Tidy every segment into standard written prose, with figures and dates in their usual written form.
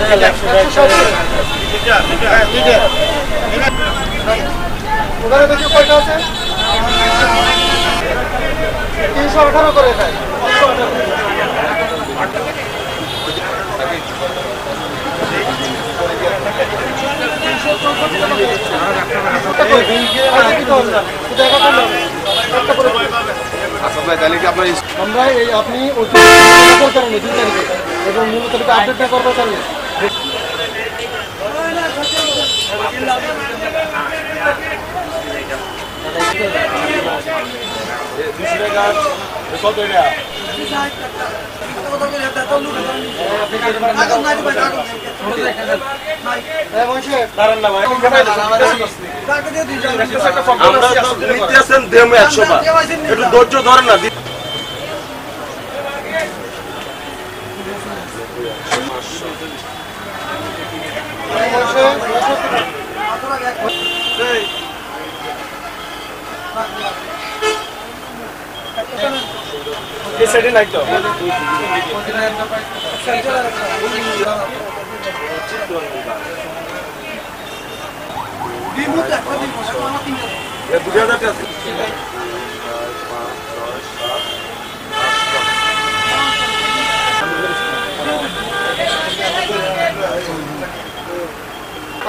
ধরেন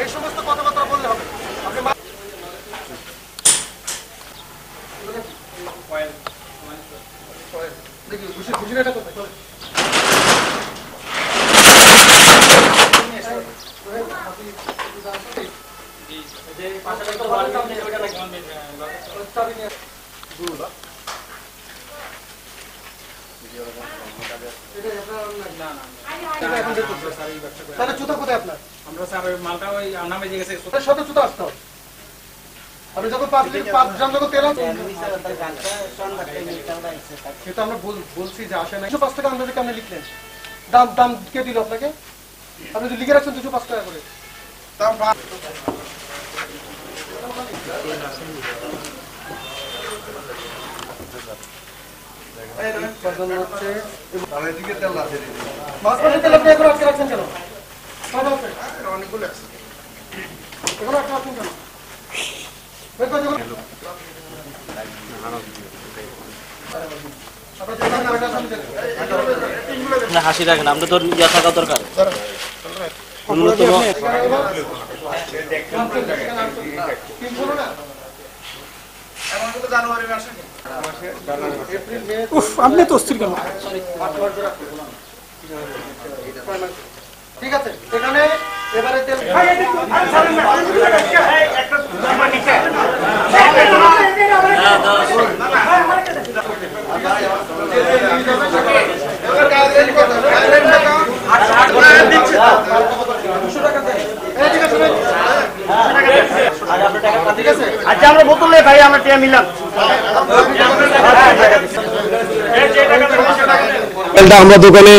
এই সমস্ত কথাবার্তা বললে হবে লিখলেন দাম, দাম কে দিল আপনাকে? আপনি লিখে রাখছেন 205 টাকা করে দাম। হাসি রাখেন, আমরা তো ইয়া থাকা দরকার। আপনি তো অস্থির কেন? ঠিক আছে, এখানে এবারে আচ্ছা আমরা বোতল নেই ভাই, আমরা টিয়া মিলাম। আমরা দোকানে